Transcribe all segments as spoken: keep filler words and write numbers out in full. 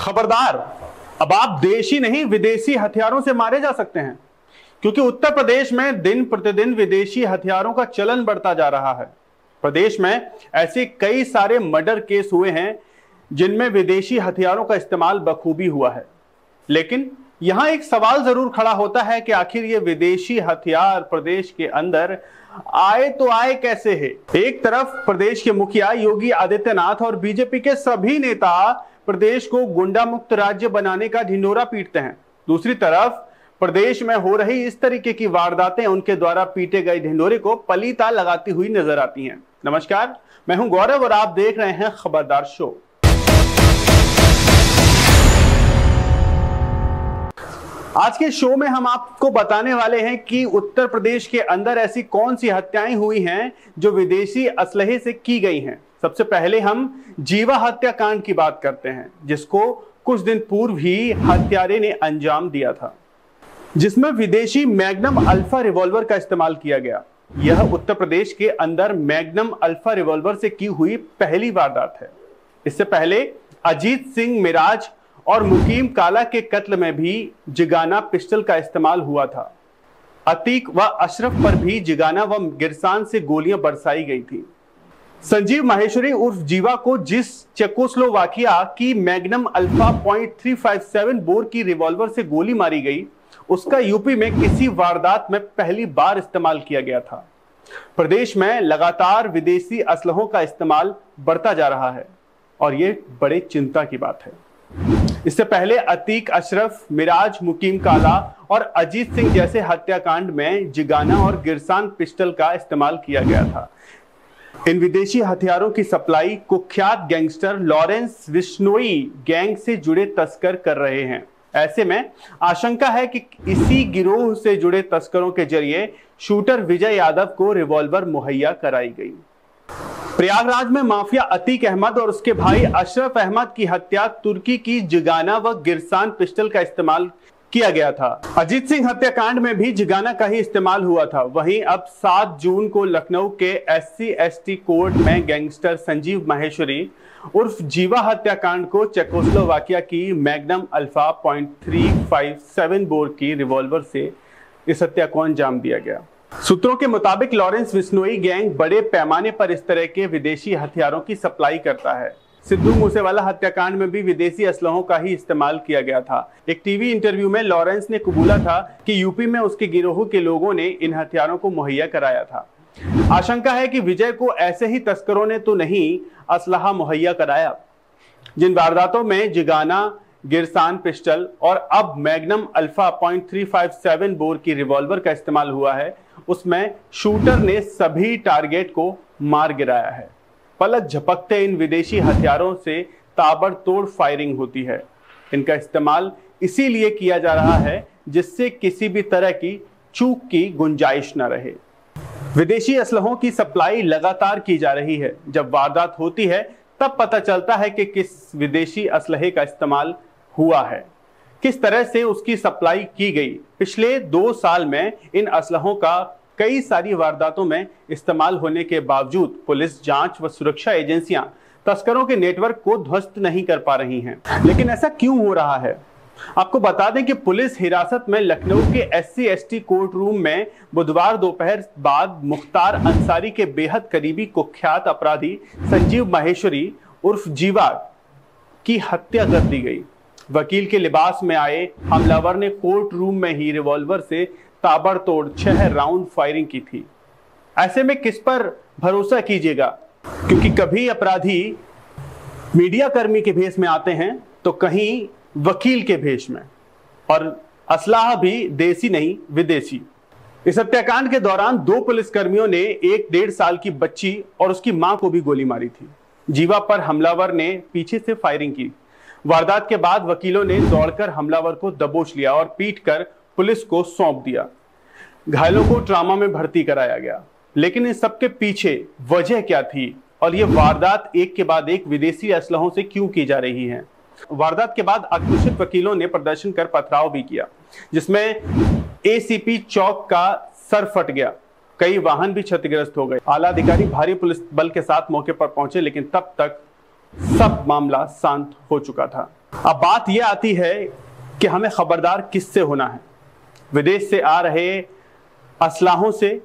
खबरदार, अब आप देशी नहीं विदेशी हथियारों से मारे जा सकते हैं, क्योंकि उत्तर प्रदेश में दिन प्रतिदिन विदेशी हथियारों का चलन बढ़ता जा रहा है। प्रदेश में ऐसे कई सारे मर्डर केस हुए हैं जिनमें विदेशी हथियारों का इस्तेमाल बखूबी हुआ है, लेकिन यहां एक सवाल जरूर खड़ा होता है कि आखिर ये विदेशी हथियार प्रदेश के अंदर आए तो आए कैसे है। एक तरफ प्रदेश के मुखिया योगी आदित्यनाथ और बीजेपी के सभी नेता प्रदेश को गुंडा मुक्त राज्य बनाने का ढिंढोरा पीटते हैं, दूसरी तरफ प्रदेश में हो रही इस तरीके की वारदातें उनके द्वारा पीटे गए ढिंढोरे को पलीता लगाती हुई नजर आती हैं। नमस्कार, मैं हूं गौरव और आप देख रहे हैं खबरदार शो। आज के शो में हम आपको बताने वाले हैं कि उत्तर प्रदेश के अंदर ऐसी कौन सी हत्याएं हुई हैं जो विदेशी असलहे से की गई हैं। सबसे पहले हम जीवा हत्याकांड की बात करते हैं, जिसको कुछ दिन पूर्व ही हत्यारे ने अंजाम दिया था, जिसमें विदेशी मैगनम अल्फा रिवॉल्वर का इस्तेमाल किया गया। यह उत्तर प्रदेश के अंदर मैगनम अल्फा रिवॉल्वर से की हुई पहली वारदात है। इससे पहले अजीत सिंह मिराज और मुकीम काला के कत्ल में भी जिगाना पिस्टल का इस्तेमाल हुआ था। अतीक व अशरफ पर भी जिगाना व गिरसान से गोलियां बरसाई गई थी। संजीव महेश्वरी उर्फ जीवा को जिस चेकोस्लोवाकिया की Magnum alpha point three five seven bore की रिवॉल्वर से गोली मारी गई, उसका यूपी में किसी वारदात में पहली बार इस्तेमाल किया गया था। प्रदेश में लगातार विदेशी असलहों का इस्तेमाल बढ़ता जा रहा है और ये बड़े चिंता की बात है। इससे पहले अतीक, अशरफ, मिराज, मुकीम काला और अजीत सिंह जैसे हत्याकांड में जिगाना और गिरसान पिस्टल का इस्तेमाल किया गया था। इन विदेशी हथियारों की सप्लाई कुख्यात गैंगस्टर लॉरेंस बिश्नोई गैंग से जुड़े तस्कर कर रहे हैं। ऐसे में आशंका है कि इसी गिरोह से जुड़े तस्करों के जरिए शूटर विजय यादव को रिवॉल्वर मुहैया कराई गई। प्रयागराज में माफिया अतीक अहमद और उसके भाई अशरफ अहमद की हत्या तुर्की की जिगाना व गिरसान पिस्टल का इस्तेमाल किया गया था। अजीत सिंह हत्याकांड में भी जिगाना का ही इस्तेमाल हुआ था। वहीं अब सात जून को लखनऊ के एससी एसटी कोर्ट में गैंगस्टर संजीव महेश्वरी उर्फ जीवा हत्याकांड को चेकोस्लोवाकिया की Magnum Alpha point three five seven bore की रिवॉल्वर से इस हत्या को अंजाम दिया गया। सूत्रों के मुताबिक लॉरेंस बिश्नोई गैंग बड़े पैमाने पर इस तरह के विदेशी हथियारों की सप्लाई करता है। सिद्धू मूसेवाला हत्याकांड में भी विदेशी असलहों का ही इस्तेमाल किया गया था। एक टीवी इंटरव्यू में लॉरेंस ने कबूला था कि यूपी में उसके गिरोह के लोगों ने इन हथियारों को मुहैया कराया था। आशंका है कि विजय को ऐसे ही तस्करों ने तो नहीं असलहा मुहैया कराया। जिन वारदातों में जिगाना, गिरसान पिस्टल और अब Magnum Alpha point three five seven bore की रिवॉल्वर का इस्तेमाल हुआ है, उसमें शूटर ने सभी टारगेट को मार गिराया है। पलक झपकते इन विदेशी हथियारों से ताबड़तोड़ फायरिंग होती है। इनका इस्तेमाल इसीलिए किया जा रहा है जिससे किसी भी तरह की चूक की गुंजाइश न रहे। विदेशी असलहों की सप्लाई लगातार की जा रही है। जब वारदात होती है तब पता चलता है कि किस विदेशी असलहे का इस्तेमाल हुआ है, किस तरह से उसकी सप्लाई की गई। पिछले दो साल में इन असलहों का कई सारी वारदातों में इस्तेमाल होने के बावजूद पुलिस, जांच व सुरक्षा एजेंसियां तस्करों के नेटवर्क को ध्वस्त नहीं कर पा रही हैं। लेकिन ऐसा क्यों हो रहा है? आपको बता दें कि पुलिस हिरासत में लखनऊ के एससी एसटी कोर्ट रूम में बुधवार दोपहर बाद मुख्तार अंसारी के बेहद करीबी कुख्यात अपराधी संजीव महेश्वरी उर्फ जीवा की हत्या कर दी गई। वकील के लिबास में आए हमलावर ने कोर्ट रूम में ही रिवॉल्वर से ताबड़तोड़ छह राउंड फायरिंग की थी। ऐसे में किस पर भरोसा कीजिएगा, क्योंकि कभी अपराधी मीडिया कर्मी के भेष में आते हैं तो कहीं वकील के भेष में, और असलाह भी देसी नहीं विदेशी। इस हत्याकांड के दौरान दो पुलिसकर्मियों ने एक डेढ़ साल की बच्ची और उसकी मां को भी गोली मारी थी। जीवा पर हमलावर ने पीछे से फायरिंग की। वारदात के बाद वकीलों ने दौड़कर हमलावर को दबोच लिया और पीटकर पुलिस को सौंप दिया। घायलों को ट्रामा में भर्ती कराया गया। लेकिन इस सबके पीछे वजह क्या थी और ये वारदात एक के बाद एक विदेशी असलहों से क्यों की जा रही है? वारदात के बाद आक्रोशित वकीलों ने प्रदर्शन कर पथराव भी किया, जिसमें एसीपी चौक का सर फट गया। कई वाहन भी क्षतिग्रस्त हो गए। आला अधिकारी भारी पुलिस बल के साथ मौके पर पहुंचे, लेकिन तब तक सब मामला शांत हो चुका था। अब बात यह आती है कि हमें खबरदार किससे होना है, विदेश से आ रहे असलाहों से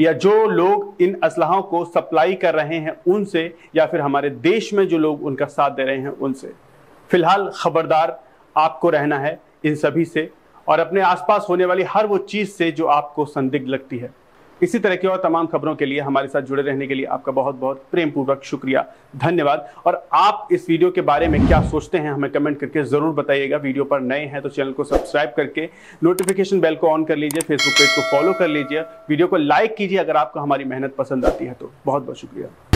या जो लोग इन असलाहों को सप्लाई कर रहे हैं उनसे, या फिर हमारे देश में जो लोग उनका साथ दे रहे हैं उनसे। फिलहाल खबरदार आपको रहना है इन सभी से और अपने आसपास होने वाली हर वो चीज़ से जो आपको संदिग्ध लगती है। इसी तरह की और तमाम खबरों के लिए हमारे साथ जुड़े रहने के लिए आपका बहुत बहुत प्रेमपूर्वक शुक्रिया, धन्यवाद। और आप इस वीडियो के बारे में क्या सोचते हैं हमें कमेंट करके ज़रूर बताइएगा। वीडियो पर नए हैं तो चैनल को सब्सक्राइब करके नोटिफिकेशन बेल को ऑन कर लीजिए, फेसबुक पेज को फॉलो कर लीजिए, वीडियो को लाइक कीजिए अगर आपको हमारी मेहनत पसंद आती है तो। बहुत बहुत शुक्रिया।